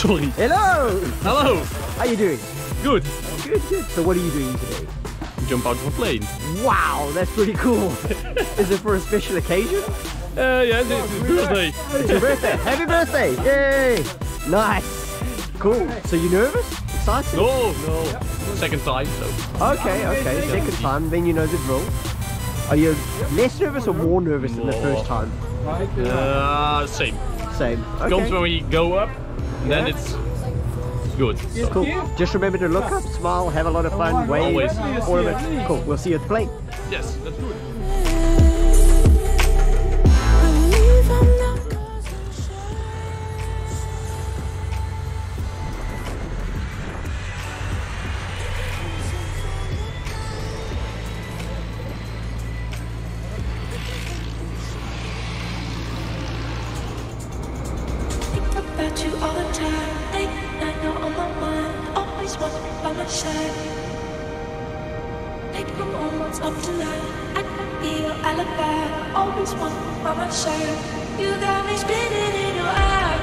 actually. Hello! Hello! How you doing? Good. Good, good. So what are you doing today? Jump out of a plane. Wow, that's pretty cool. Is it for a special occasion? Yeah, it's birthday. It's your birthday. Happy birthday! Yay! Nice. Cool. So you nervous? Excited? No, no. Yep. Second time, so. Okay, okay. Second time, then you know the drill. Are you less nervous or more nervous than the first time? Same. Same. Okay. It comes when we go up, then it's good. So. Cool. Just remember to look up, smile, have a lot of fun, wave, always. All of it. Cool. We'll see you at the plane. Yes, that's good. About you all the time, late night, you're on my mind. Always want you by my side. Take the moments up tonight, I can be your alibi. Always want you by my side. You got me spinning in your eyes.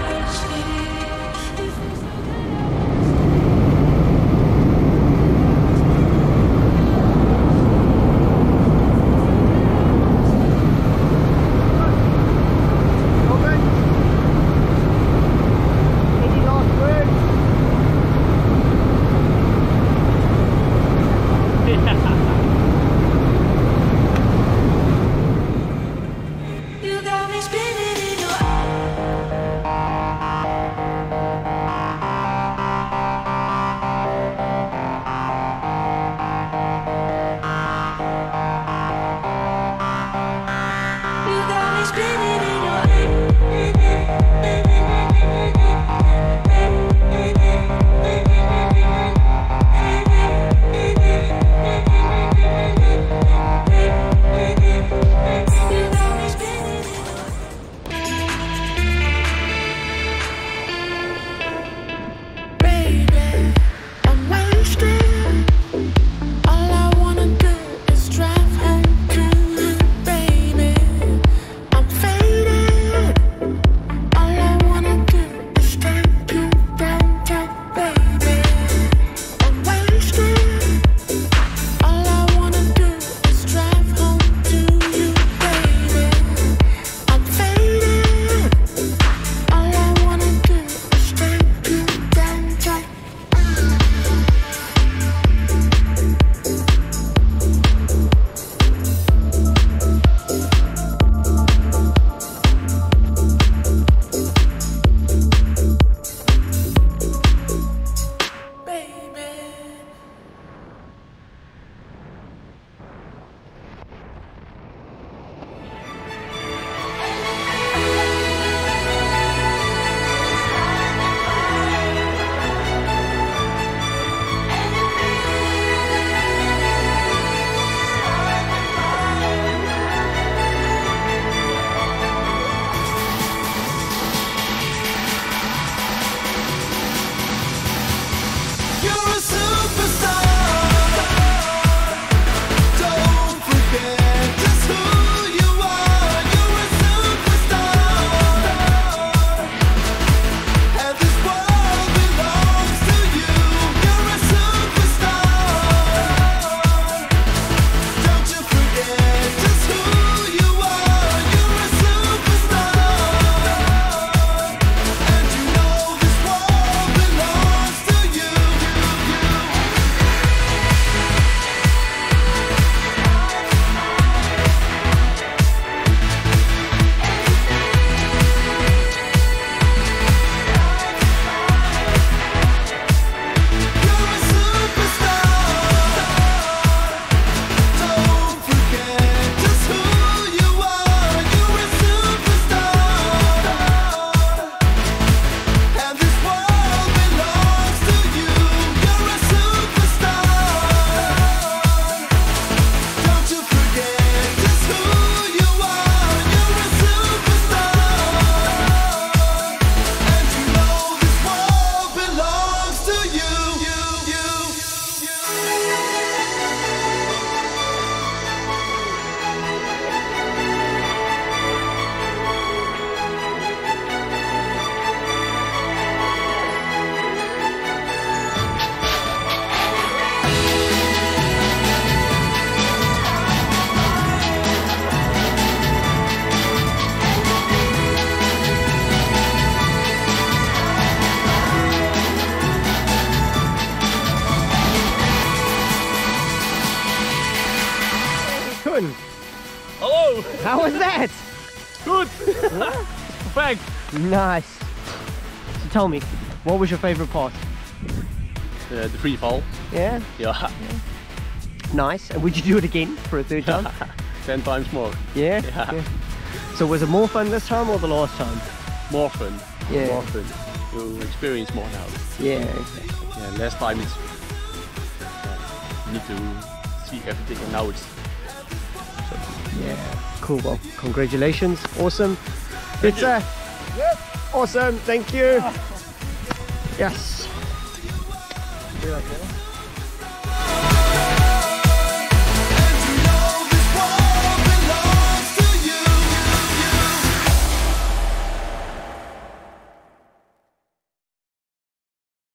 All I wanna do is drive home to you, baby. I'm fading. doing? Hello! How was that? Good! Thanks! Nice! So tell me, what was your favourite part? The free fall. Yeah? Yeah. Nice. And would you do it again for a third time? 10 times more. Yeah? Yeah. So was it more fun this time or the last time? More fun. Yeah. More fun. You'll experience more now. Yeah, exactly. Yeah, last time it's... you need to see everything and now it's... Yeah, cool. Well, congratulations. Awesome. Thank you. Awesome. Thank you. Yes.